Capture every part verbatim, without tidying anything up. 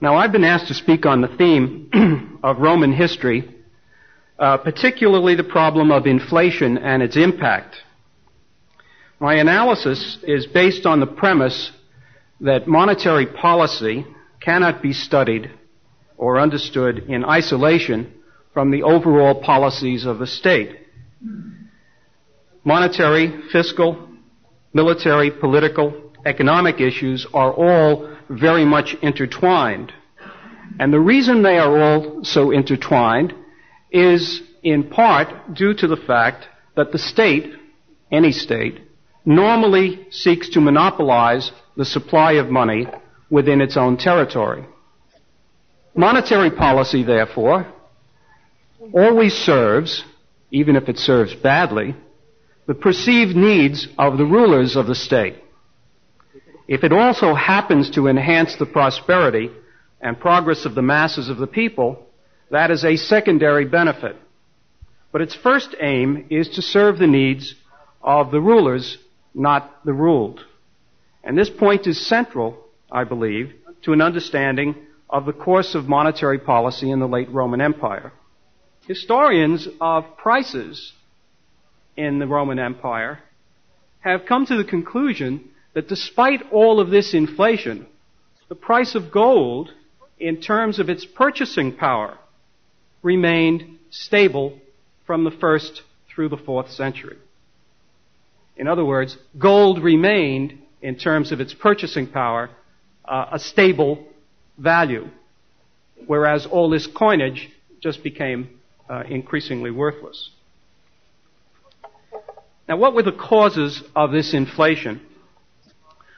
Now, I've been asked to speak on the theme of Roman history, uh, particularly the problem of inflation and its impact. My analysis is based on the premise that monetary policy cannot be studied or understood in isolation from the overall policies of the state. Monetary, fiscal, military, political, economic issues are all very much intertwined. And the reason they are all so intertwined is in part due to the fact that the state, any state, normally seeks to monopolize the supply of money within its own territory. Monetary policy, therefore, always serves, even if it serves badly, the perceived needs of the rulers of the state. If it also happens to enhance the prosperity and progress of the masses of the people, that is a secondary benefit. But its first aim is to serve the needs of the rulers, not the ruled. And this point is central, I believe, to an understanding of the course of monetary policy in the late Roman Empire. Historians of prices in the Roman Empire have come to the conclusion that despite all of this inflation, the price of gold, in terms of its purchasing power, remained stable from the first through the fourth century. In other words, gold remained, in terms of its purchasing power, uh, a stable value, whereas all this coinage just became uh, increasingly worthless. Now, what were the causes of this inflation?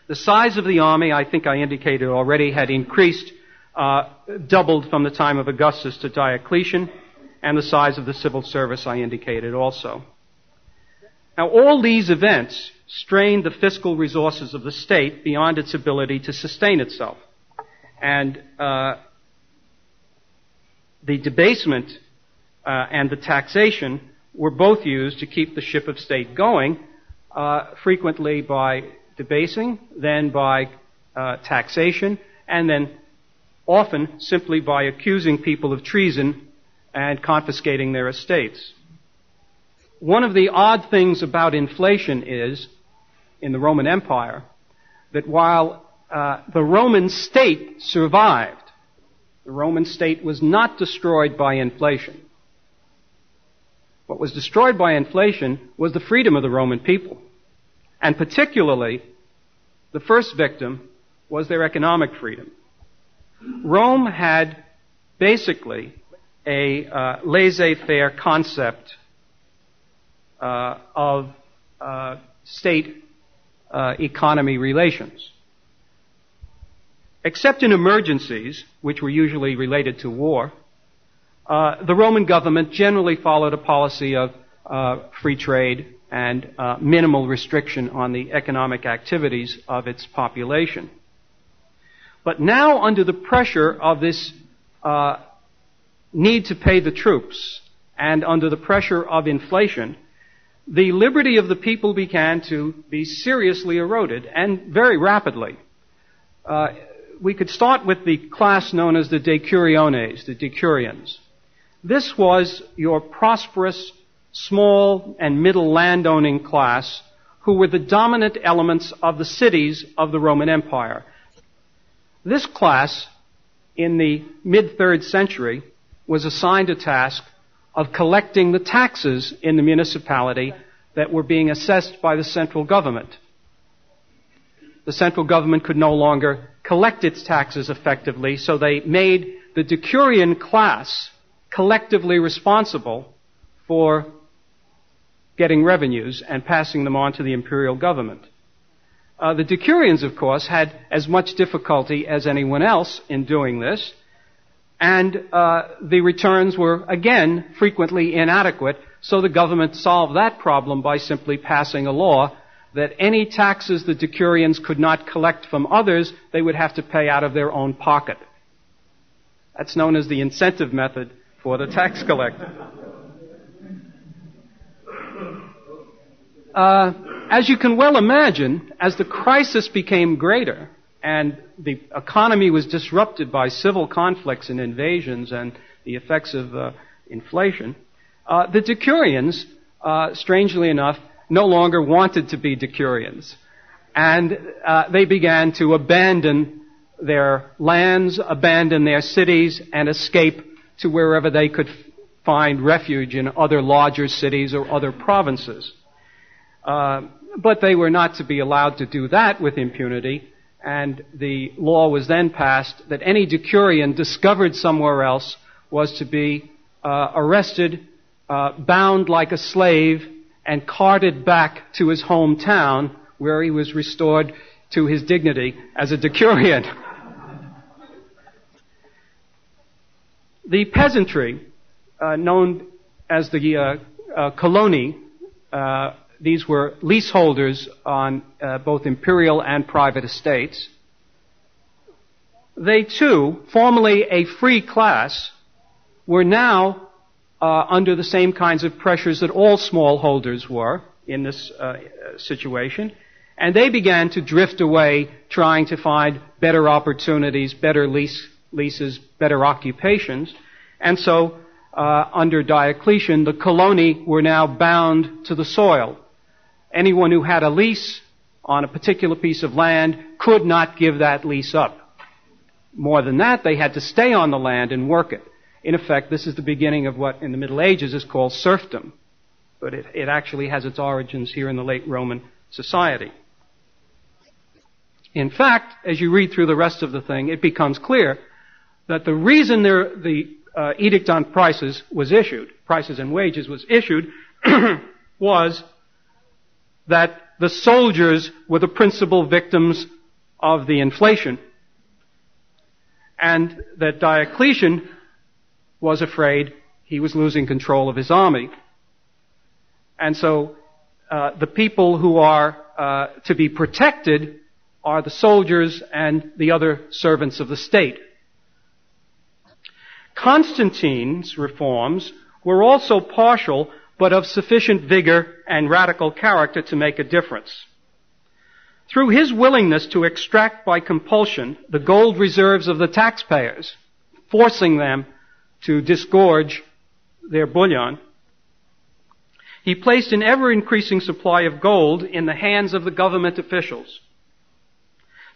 The size of the army, I think I indicated already, had increased, uh, doubled from the time of Augustus to Diocletian, and the size of the civil service I indicated also. Now, all these events strained the fiscal resources of the state beyond its ability to sustain itself. And uh, the debasement uh, and the taxation were both used to keep the ship of state going, uh, frequently by debasing, then by uh, taxation, and then often simply by accusing people of treason and confiscating their estates. One of the odd things about inflation is, in the Roman Empire, that while uh, the Roman state survived, the Roman state was not destroyed by inflation. What was destroyed by inflation was the freedom of the Roman people. And particularly, the first victim was their economic freedom. Rome had basically a uh, laissez-faire concept uh, of uh, state uh, economy relations. Except in emergencies, which were usually related to war, uh, the Roman government generally followed a policy of uh, free trade and uh, minimal restriction on the economic activities of its population. But now, under the pressure of this uh, need to pay the troops, and under the pressure of inflation, the liberty of the people began to be seriously eroded, and very rapidly. Uh, we could start with the class known as the Decuriones, the Decurions. This was your prosperous small and middle landowning class, who were the dominant elements of the cities of the Roman Empire. This class, in the mid-third century, was assigned a task of collecting the taxes in the municipality that were being assessed by the central government. The central government could no longer collect its taxes effectively, so they made the Decurion class collectively responsible for getting revenues and passing them on to the imperial government. Uh, the Decurions, of course, had as much difficulty as anyone else in doing this, and uh, the returns were, again, frequently inadequate, so the government solved that problem by simply passing a law that any taxes the Decurions could not collect from others, they would have to pay out of their own pocket. That's known as the incentive method for the tax collector. Uh, as you can well imagine, as the crisis became greater and the economy was disrupted by civil conflicts and invasions and the effects of uh, inflation, uh, the Decurions, uh, strangely enough, no longer wanted to be Decurions. And uh, they began to abandon their lands, abandon their cities, and escape to wherever they could f- find refuge in other larger cities or other provinces. Uh, but they were not to be allowed to do that with impunity, and the law was then passed that any Decurion discovered somewhere else was to be uh, arrested, uh, bound like a slave, and carted back to his hometown, where he was restored to his dignity as a Decurion. The peasantry, uh, known as the uh, uh, coloni, uh, these were leaseholders on uh, both imperial and private estates. They too, formerly a free class, were now uh, under the same kinds of pressures that all smallholders were in this uh, situation. And they began to drift away, trying to find better opportunities, better lease, leases, better occupations. And so, uh, under Diocletian, the coloni were now bound to the soil. Anyone who had a lease on a particular piece of land could not give that lease up. More than that, they had to stay on the land and work it. In effect, this is the beginning of what in the Middle Ages is called serfdom. But it, it actually has its origins here in the late Roman society. In fact, as you read through the rest of the thing, it becomes clear that the reason there, the uh, edict on prices was issued, prices and wages was issued, was that the soldiers were the principal victims of the inflation, and that Diocletian was afraid he was losing control of his army. And so uh, the people who are uh, to be protected are the soldiers and the other servants of the state. Constantine's reforms were also partial, but of sufficient vigor and radical character to make a difference. Through his willingness to extract by compulsion the gold reserves of the taxpayers, forcing them to disgorge their bullion, he placed an ever-increasing supply of gold in the hands of the government officials.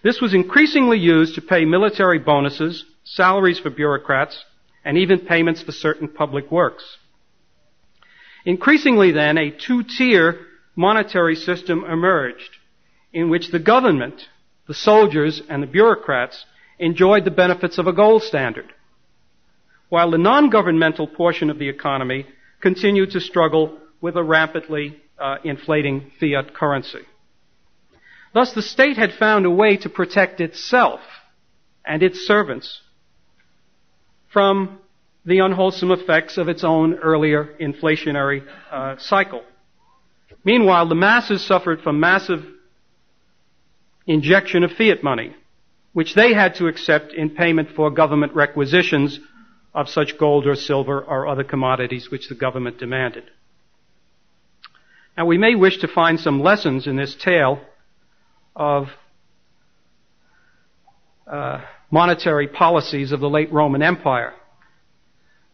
This was increasingly used to pay military bonuses, salaries for bureaucrats, and even payments for certain public works. Increasingly then, a two-tier monetary system emerged in which the government, the soldiers, and the bureaucrats enjoyed the benefits of a gold standard, while the non-governmental portion of the economy continued to struggle with a rapidly uh, inflating fiat currency. Thus, the state had found a way to protect itself and its servants from the unwholesome effects of its own earlier inflationary uh, cycle. Meanwhile, the masses suffered from massive injection of fiat money, which they had to accept in payment for government requisitions of such gold or silver or other commodities which the government demanded. Now, we may wish to find some lessons in this tale of uh, monetary policies of the late Roman Empire.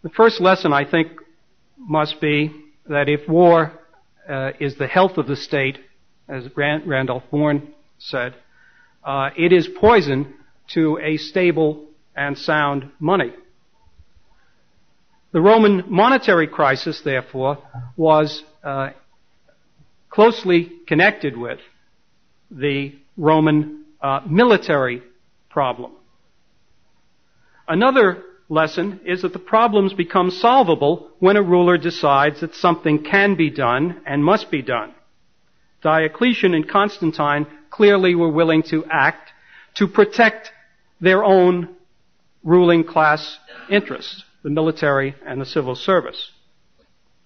The first lesson, I think, must be that if war uh, is the health of the state, as Rand- Randolph Bourne said, uh, it is poison to a stable and sound money. The Roman monetary crisis, therefore, was uh, closely connected with the Roman uh, military problem. Another lesson is that the problems become solvable when a ruler decides that something can be done and must be done. Diocletian and Constantine clearly were willing to act to protect their own ruling class interests, the military and the civil service.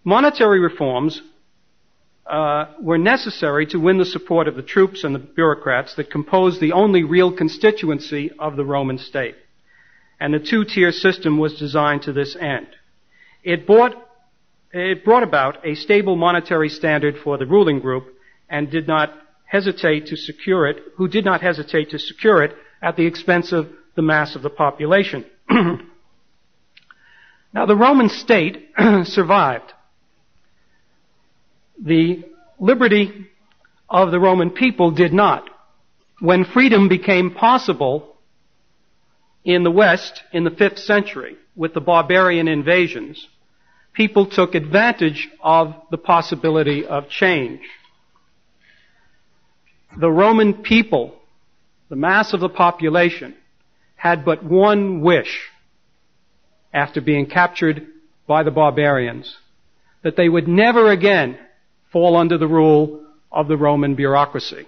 Monetary reforms Uh, were necessary to win the support of the troops and the bureaucrats that composed the only real constituency of the Roman state. And the two-tier system was designed to this end. It brought, it brought about a stable monetary standard for the ruling group and did not hesitate to secure it, who did not hesitate to secure it at the expense of the mass of the population. Now, the Roman state survived. The liberty of the Roman people did not. When freedom became possible in the West in the fifth century with the barbarian invasions, people took advantage of the possibility of change. The Roman people, the mass of the population, had but one wish after being captured by the barbarians, that they would never again fall under the rule of the Roman bureaucracy.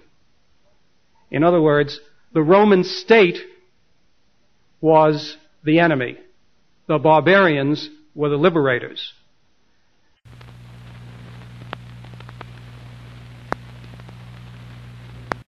In other words, the Roman state was the enemy. The barbarians were the liberators.